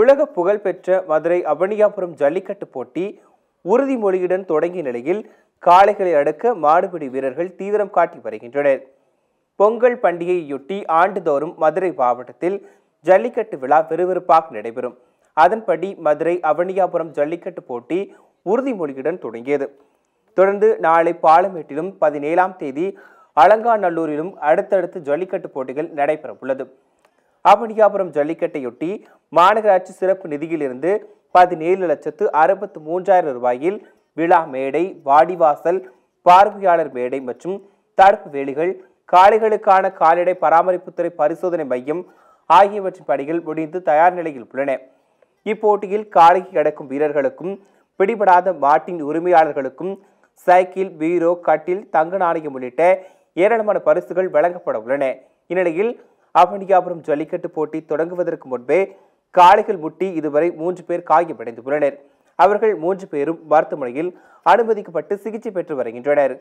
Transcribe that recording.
உலக புகழ்பெற்ற மதுரை அவனியாபுரம் ஜல்லிக்கட்டு போட்டி உறுதிமொழியுடன் தொடங்கிய நிலையில் காளைகளை அடக்க மாடுபிடி வீரர்கள் தீவிரம் காட்டி வருகின்றனர். பொங்கல் பண்டிகையொட்டி ஆண்டுதோறும் மதுரை மாவட்டத்தில் ஜல்லிக்கட்டு விழா விறுவிறுப்பாக நடைபெறும். அதன்படி மதுரை அவனியாபுரம் ஜல்லிக்கட்டு போட்டி உறுதிமொழியுடன் தொடங்கியது. தொடர்ந்து நாளை பாலமேட்டிலும் 17ஆம் தேதி அலங்காநல்லூரிலும் அடுத்தடுத்து ஜல்லிக்கட்டு போட்டிகள் நடைபெற உள்ளது. அவனியாபுரம் ஜல்லிக்கட்டையொட்டி மாநகராட்சி சிறப்பு நிதியிலிருந்து 17,63,000 ரூபாயில் விழா மேடை, வாடிவாசல், பார்வையாளர் மேடை மற்றும் தடுப்பு வேலிகள், காளைகளுக்கான கால்நடை பராமரிப்புத்துறை பரிசோதனை மையம் ஆகியவற்றின் பணிகள் முடிந்து தயார் நிலையில் உள்ளன. இப்போட்டியில் காளைக்கு அடக்கும் வீரர்களுக்கும் பிடிபடாத மாட்டின் உரிமையாளர்களுக்கும் சைக்கிள், பீரோ, கட்டில், தங்க நாணயம் உள்ளிட்ட ஏராளமான பரிசுகள் வழங்கப்பட உள்ளன. இந்நிலையில் அவனியாபுரம் ஜல்லிக்கட்டு போட்டி தொடங்குவதற்கு முன்பே காளைகள் முட்டி இதுவரை 3 பேர் காயமடைந்துள்ளனர். அவர்கள் 3 பேரும் மருத்துவமனையில் அனுமதிக்கப்பட்டு சிகிச்சை பெற்று வருகின்றனர்.